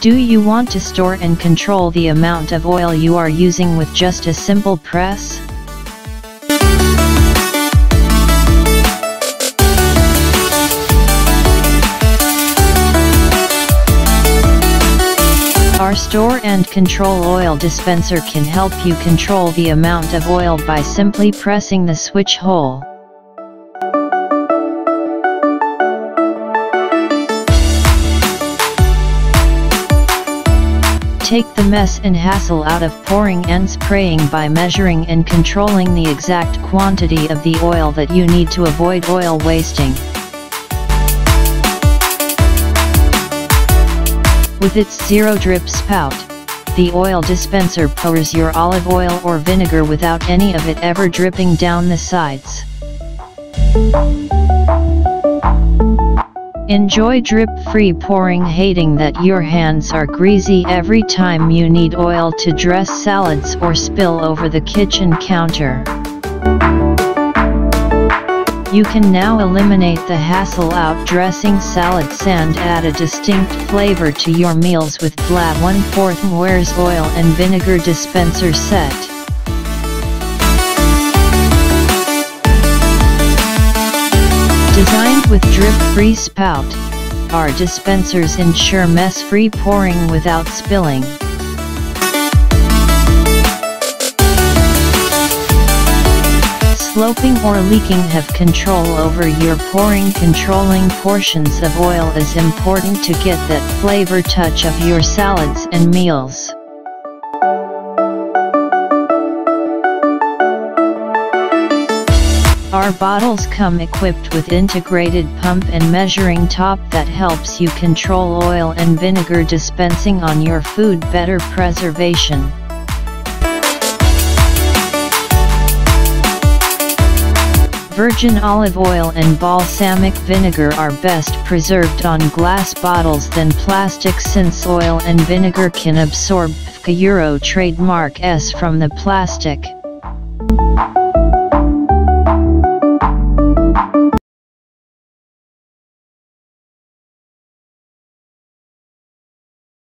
Do you want to store and control the amount of oil you are using with just a simple press? Our store and control oil dispenser can help you control the amount of oil by simply pressing the switch hole. Take the mess and hassle out of pouring and spraying by measuring and controlling the exact quantity of the oil that you need to avoid oil wasting. With its zero-drip spout, the oil dispenser pours your olive oil or vinegar without any of it ever dripping down the sides. Enjoy drip-free pouring, hating that your hands are greasy every time you need oil to dress salads or spill over the kitchen counter. You can now eliminate the hassle out dressing salads and add a distinct flavor to your meals with Blatt 1/4 Muehr's Oil and Vinegar Dispenser Set. Designed with drip-free spout, our dispensers ensure mess-free pouring without spilling. Sloping or leaking have control over your pouring. Controlling portions of oil is important to get that flavor touch of your salads and meals. Our bottles come equipped with integrated pump and measuring top that helps you control oil and vinegar dispensing on your food better. Preservation. Virgin olive oil and balsamic vinegar are best preserved on glass bottles than plastic, since oil and vinegar can absorb Pfca Euro trademark S from the plastic.